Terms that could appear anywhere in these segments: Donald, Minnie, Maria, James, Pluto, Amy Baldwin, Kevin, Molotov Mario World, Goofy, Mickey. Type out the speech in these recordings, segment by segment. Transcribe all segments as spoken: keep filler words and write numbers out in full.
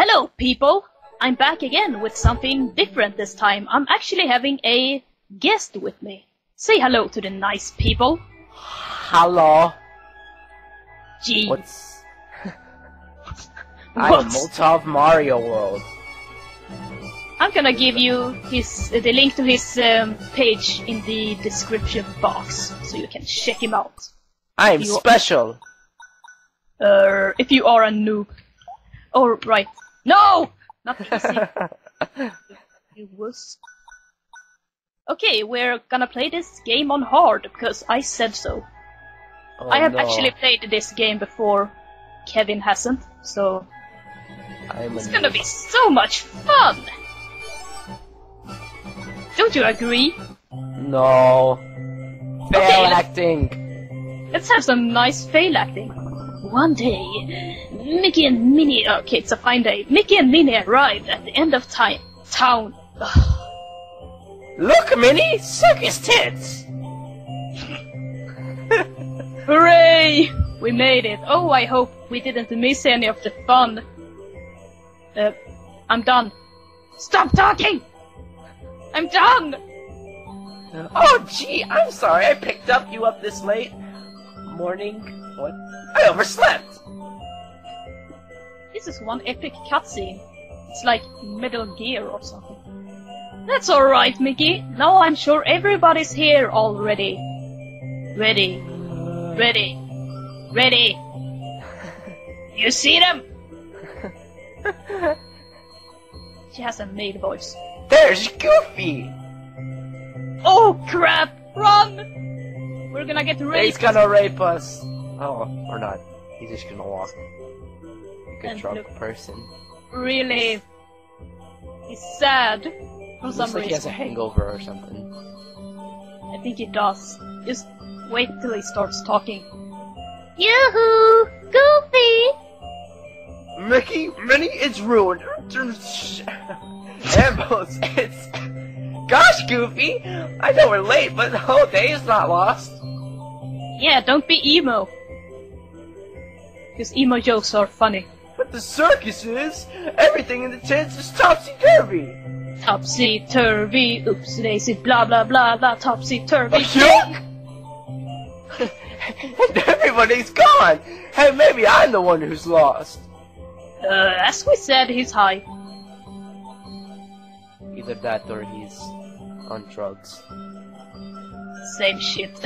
Hello people! I'm back again with something different this time. I'm actually having a guest with me. Say hello to the nice people. Hello. Gee. What's... I'm Molotov Mario World. I'm gonna give you his uh, the link to his um, page in the description box, so you can check him out. I'm special! Are, uh, if you are a noob. Oh, right. No! Not easy. You wuss. Okay, we're gonna play this game on hard, because I said so. Oh, I have no. actually played this game before. Kevin hasn't, so... I'm it's gonna be so much fun! Don't you agree? No. Fail okay, acting! Let's have some nice fail acting. One day, Mickey and Minnie... Okay, it's a fine day. Mickey and Minnie arrived at the end of time town. Ugh. Look, Minnie! Suck his tits! Hooray! We made it. Oh, I hope we didn't miss any of the fun. Uh, I'm done. Stop talking! I'm done! Oh, gee, I'm sorry I picked up you up this late morning. What? I overslept! This is one epic cutscene. It's like Metal Gear or something. That's alright, Mickey. Now I'm sure everybody's here already. Ready. Ready. Ready. You see them? She has a made voice. There's Goofy! Oh crap! Run! We're gonna get raped! He's gonna rape us! Oh, or not. He's just gonna walk. Like a and drunk look, person. Really? He's sad. For some reason. Looks like he has a hangover or something. I think he does. Just wait till he starts talking. Yoo-hoo! Goofy! Mickey, Minnie, it's ruined. Ambos, it's... Gosh, Goofy! I know we're late, but the whole day is not lost. Yeah, don't be emo. Because emo jokes are funny. But the circus is! Everything in the tents is topsy-turvy! Topsy-turvy, oops-daisy, blah blah blah blah, topsy-turvy. And everybody's gone! Hey, maybe I'm the one who's lost. Uh, as we said, he's high. Either that or he's on drugs. Same shit.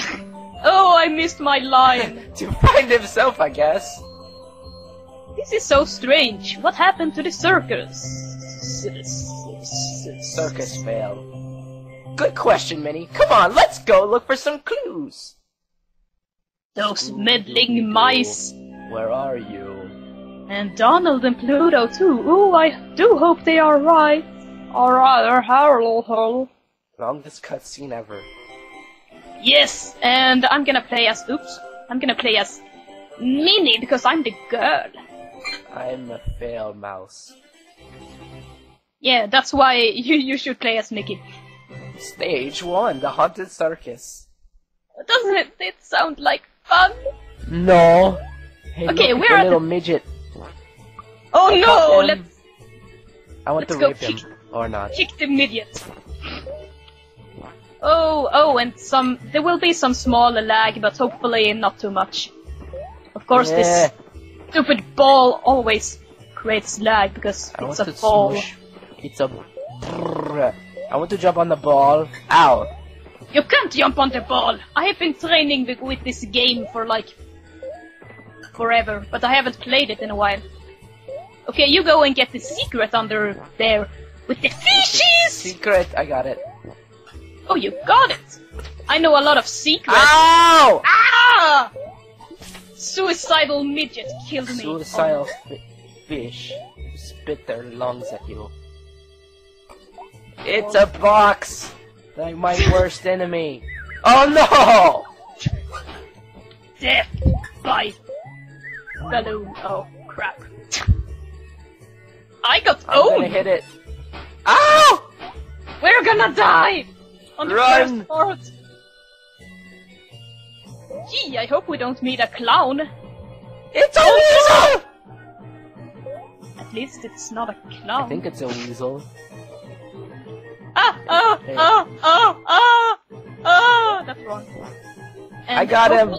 Oh, I missed my line! To find himself, I guess. This is so strange. What happened to the circus? Circus fail. Good question, Minnie. Come on, let's go look for some clues. Those meddling mice. Where are you? And Donald and Pluto too. Ooh, I do hope they are right. Or rather, Harold Hole. Longest cutscene ever. Yes, and I'm gonna play as. Oops, I'm gonna play as Minnie because I'm the girl. I'm a fail mouse. Yeah, that's why you, you should play as Mickey. Stage one, the haunted circus. Doesn't it, it sound like fun? No. Hey, okay, we're at a little the... midget. Oh I no! Let's. I want let's to rape him kick, or not. Kick the midget. Oh, oh, and some. There will be some smaller lag, but hopefully not too much. Of course, yeah. This stupid ball always creates lag because I it's a ball. Smush. It's a. Brrr. I want to jump on the ball. Ow! You can't jump on the ball! I have been training with this game for like... forever, but I haven't played it in a while. Okay, you go and get the secret under there with the fishes! Secret, I got it. Oh, you got it! I know a lot of secrets. Ow! Ah! Suicidal midget killed me. Suicidal oh. fish spit their lungs at you. It's a box! Like my worst enemy. Oh no! Death by balloon. Oh crap! I got I'm owned. Gonna hit it. Ow! We're gonna die on the Run. first part. Gee, I hope we don't meet a clown. It's a oh, whistle! No! I at least it's not a clown. I think it's a weasel. Ah! Oh! Hey. Oh! Oh! Oh! Oh! That's wrong. And I got him!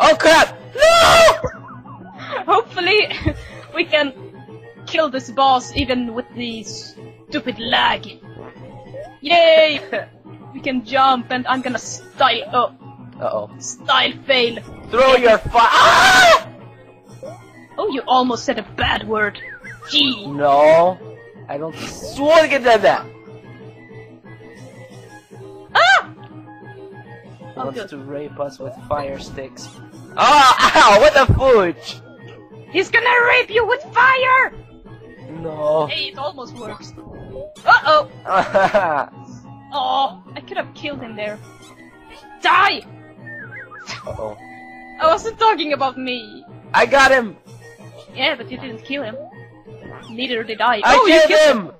Oh crap! No! Hopefully we can kill this boss even with the stupid lag. Yay! We can jump and I'm gonna style up. Uh oh. Style fail. Throw your fi- ah! Oh, you almost said a bad word. Gee. No. I don't swear to get that. Ah! He wants oh, to rape us with fire sticks. Ah! Oh, ow! What the fudge! He's gonna rape you with fire! No. Hey, it almost works. Uh oh! Oh, I could have killed him there. Die! Uh oh. I wasn't talking about me. I got him! Yeah, but you didn't kill him. Neither did I. I oh, killed, you killed him! him!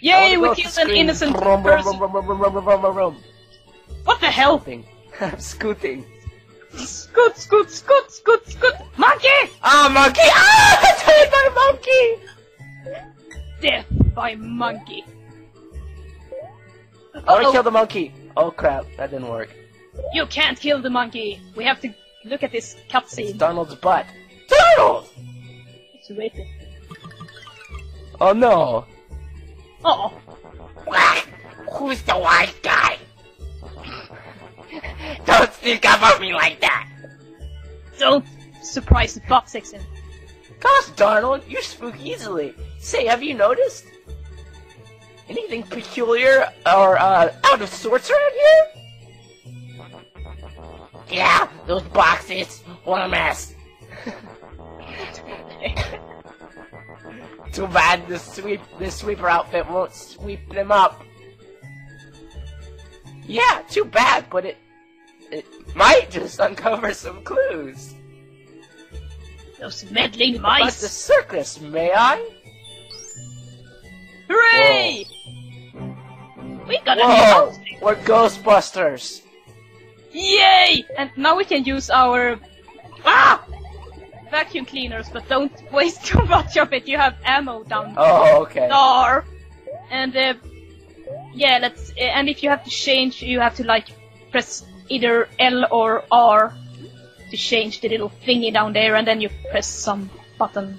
Yay, we killed an innocent brum, brum, person! Brum, brum, brum, brum, brum, brum, brum. What the hell? I'm scooting. Scoot, scoot, scoot, scoot, scoot! Monkey! Ah, monkey! Ah! I died by monkey! Death by monkey. Uh-oh. I wanna kill the monkey! Oh crap, that didn't work. You can't kill the monkey! We have to look at this cutscene. It's Donald's butt. Donald! It's raping. Oh no! Uh oh. Who's the wise guy? Don't sneak up on me like that! Don't surprise the pop sexin. Gosh, Donald, you spook easily. Say, have you noticed anything peculiar or uh, out of sorts around here? Yeah, those boxes. What a mess. Too bad the sweep, the sweeper outfit won't sweep them up. Yeah, too bad, but it it might just uncover some clues. Those meddling mice. About the circus, may I? Hooray! Whoa. We got a new outfit. We're Ghostbusters. Yay! And now we can use our ah vacuum cleaners, but don't waste too much of it. You have ammo down there. Oh, okay. Star. And uh, yeah, let's. Uh, and if you have to change, you have to like press either L or R to change the little thingy down there, and then you press some button.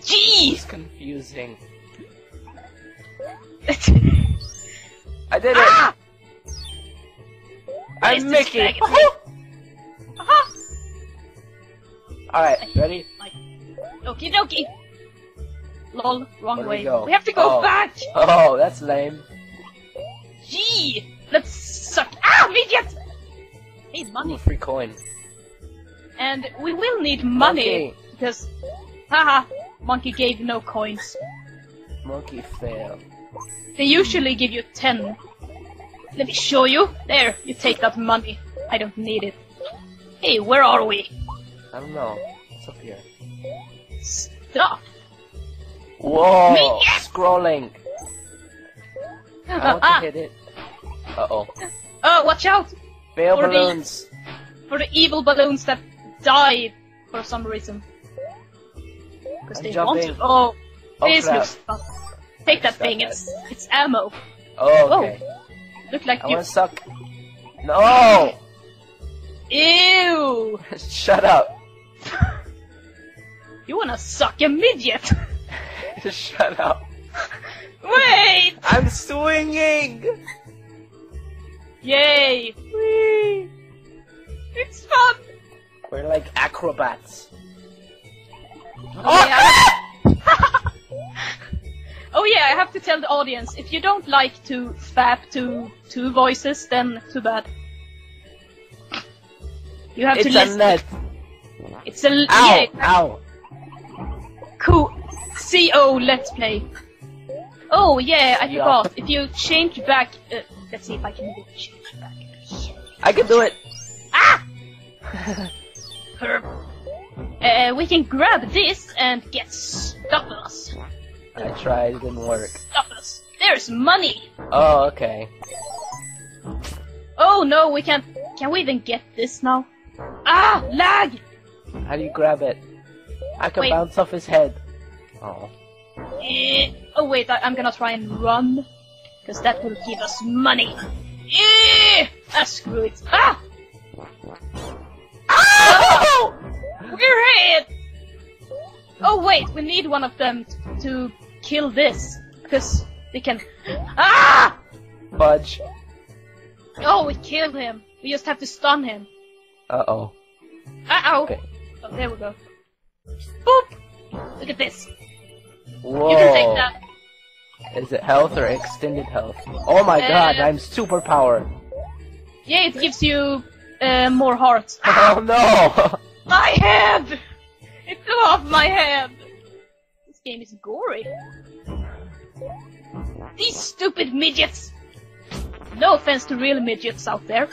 Jeez! It's confusing. I did it! Ah! I'm Mickey! Uh-huh. Uh-huh. Alright, ready? My... Okie dokie! Lol, wrong Where way. We, go? we have to go oh. back! Oh, that's lame. Gee! Let's suck. Ah, we get! Need money. Ooh, free coin. And we will need money, monkey. because. Haha, monkey gave no coins. Monkey failed. They usually give you ten. Let me show you. There, you take that money. I don't need it. Hey, where are we? I don't know. What's up here? Stuff. Whoa! Me? Scrolling. I want to hit it. Uh oh. Oh, watch out! Bail for balloons. The, for the evil balloons that died for some reason. Because they jumping. want to. Oh, oh this crap. looks fun. Take that thing, bad. it's it's ammo. Oh, okay. Oh, look like I you- I wanna suck. No! Ew! Shut up. You wanna suck a midget? Shut up. Wait! I'm swinging! Yay! Whee! It's fun! We're like acrobats. Oh! oh yeah. Oh yeah, I have to tell the audience, if you don't like to fap to two voices, then too bad. You have it's to listen. It's a net. It's a l ow, yeah, ow. Cool. C O Let's Play. Oh yeah, I forgot. If you change back, uh, let's see if I can do it. Change back. I can do it. Ah! Herb. Uh, we can grab this and get stuffers. I tried, it didn't work. Stop us! There's money! Oh, okay. Oh no, we can't... Can we even get this now? Ah! Lag! How do you grab it? I can Wait. bounce off his head. Oh. Eh, oh wait, I, I'm gonna try and run, because that will give us money. Eh, ah, screw it. Ah! Oh! We're hit! Oh wait, we need one of them t to kill this, because they can... Ah! Fudge. Oh, we killed him. We just have to stun him. Uh-oh. Uh-oh. Okay. Oh, there we go. Boop! Look at this. Whoa. You can take that. Is it health or extended health? Oh my uh, god, I'm super powered. Yeah, it gives you uh, more hearts. Oh no! My head! It flew off my head! This game is gory. These stupid midgets! No offense to real midgets out there.